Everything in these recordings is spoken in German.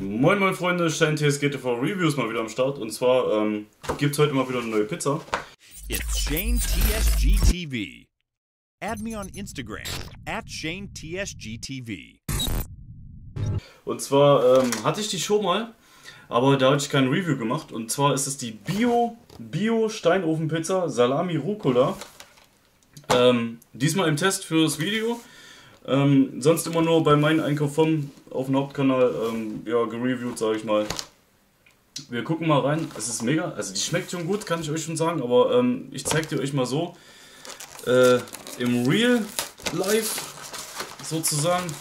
Moin moin Freunde, Shane TSGTV Reviews mal wieder am Start, und zwar gibt es heute mal wieder eine neue Pizza. It's Shane TSGTV. Add me on Instagram @ShaneTSGTV. Und zwar hatte ich die schon mal, aber da hatte ich kein Review gemacht, und zwar ist es die Bio-Bio-Steinofen-Pizza Salami-Rucola. Diesmal im Test für das Video. Sonst immer nur bei meinen Einkauf vom auf dem Hauptkanal ja, gereviewt, sage ich mal. Wir gucken mal rein, es ist mega, also die schmeckt schon gut, kann ich euch schon sagen, aber ich zeig dir euch mal so im Real Life sozusagen.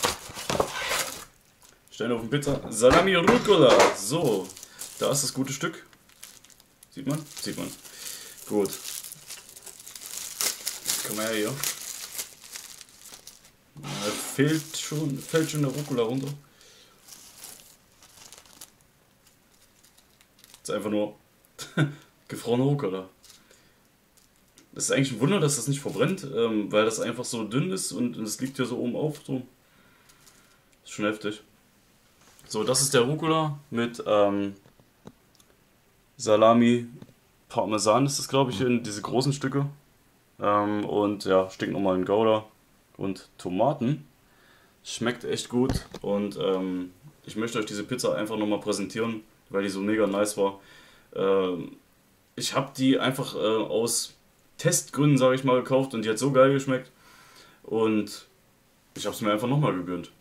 Steinofen-Pizza Salami Rucola. So, da ist das gute Stück. Sieht man? Sieht man. Gut. Komm her hier. Fällt schon der Rucola runter. Das ist einfach nur gefrorene Rucola. Das ist eigentlich ein Wunder, dass das nicht verbrennt, weil das einfach so dünn ist und es liegt ja so oben auf. So. Ist schon heftig. So, das ist der Rucola mit Salami, Parmesan ist das, glaube ich, in diese großen Stücke. Und ja, stinkt nochmal in Gouda und Tomaten. Schmeckt echt gut, und ich möchte euch diese Pizza einfach nochmal präsentieren, weil die so mega nice war. Ich habe die einfach aus Testgründen, sage ich mal, gekauft, und die hat so geil geschmeckt und ich habe es mir einfach nochmal gegönnt.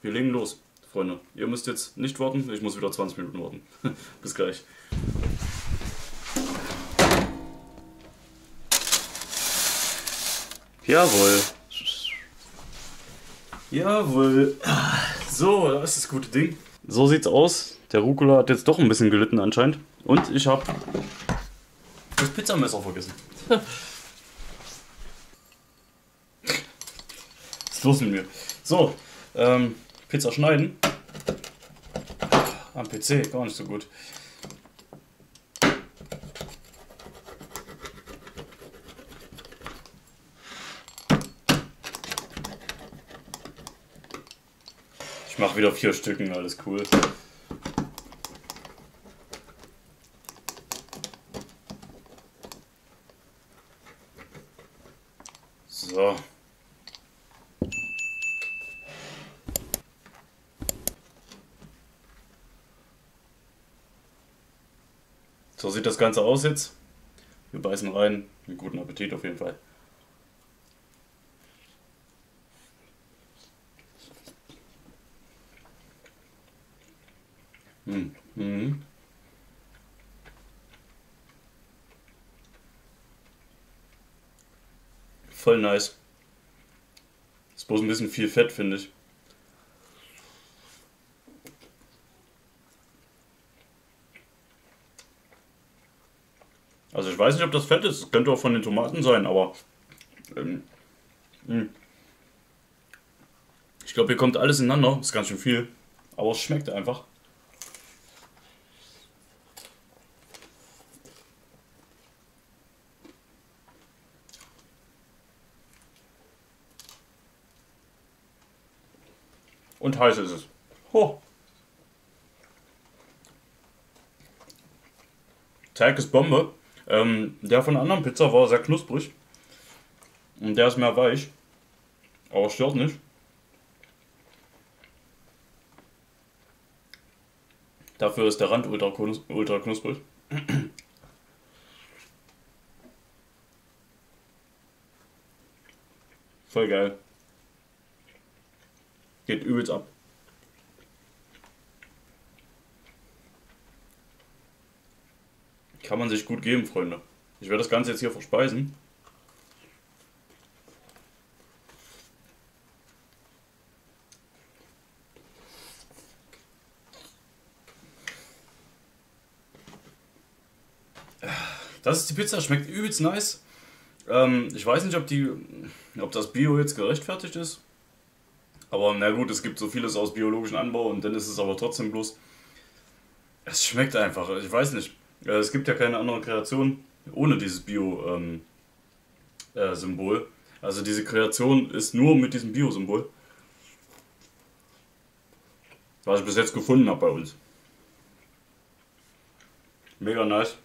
Wir legen los, Freunde. Ihr müsst jetzt nicht warten, ich muss wieder 20 Minuten warten. Bis gleich. Jawohl. Jawohl. So, da ist das gute Ding. So sieht's aus. Der Rucola hat jetzt doch ein bisschen gelitten anscheinend. Und ich habe das Pizzamesser vergessen. Was ist los mit mir? So, Pizza schneiden. Am PC, gar nicht so gut. Ich mache wieder 4 Stücken, alles cool. So. So sieht das Ganze aus jetzt. Wir beißen rein. Einen guten Appetit auf jeden Fall. Mhm. Voll nice. Ist bloß ein bisschen viel Fett, finde ich. Also ich weiß nicht, ob das Fett ist. Das könnte auch von den Tomaten sein, aber ich glaube, hier kommt alles ineinander. Ist ganz schön viel, aber es schmeckt einfach. Und heiß ist es. Oh. Teig ist Bombe. Der von der anderen Pizza war sehr knusprig. Und der ist mehr weich. Aber stört nicht. Dafür ist der Rand ultra knusprig. Voll geil. Geht übelst ab. Kann man sich gut geben, Freunde. Ich werde das Ganze jetzt hier verspeisen. Das ist die Pizza, schmeckt übelst nice. Ich weiß nicht, ob das Bio jetzt gerechtfertigt ist. Aber na gut, es gibt so vieles aus biologischem Anbau, und dann ist es aber trotzdem bloß... Es schmeckt einfach, ich weiß nicht. Es gibt ja keine andere Kreation ohne dieses Bio-Symbol. Also diese Kreation ist nur mit diesem Bio-Symbol. was ich bis jetzt gefunden habe bei uns. Mega nice.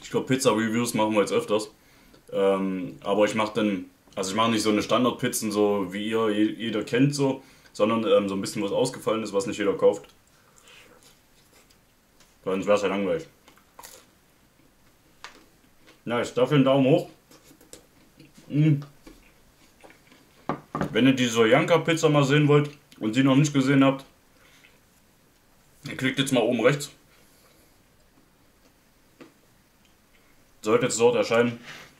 Ich glaube, Pizza-Reviews machen wir jetzt öfters. Aber ich mache dann, also ich mache nicht so eine Standardpizzen, so wie ihr jeder kennt, so, sondern so ein bisschen was ausgefallen ist, was nicht jeder kauft. Sonst wäre es ja langweilig. Nice, dafür einen Daumen hoch. Wenn ihr die Sojanka-Pizza mal sehen wollt und sie noch nicht gesehen habt, ihr klickt jetzt mal oben rechts. Sollte jetzt dort erscheinen,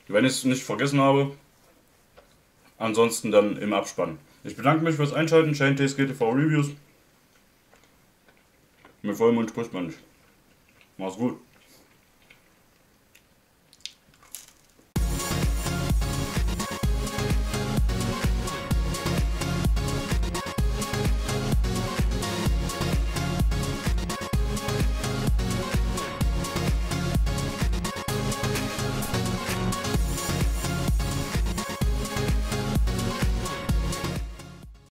wenn ich es nicht vergessen habe. Ansonsten dann im Abspann. Ich bedanke mich fürs Einschalten. Shane TSGTV Reviews. Mit vollem Mund spricht man nicht. Mach's gut.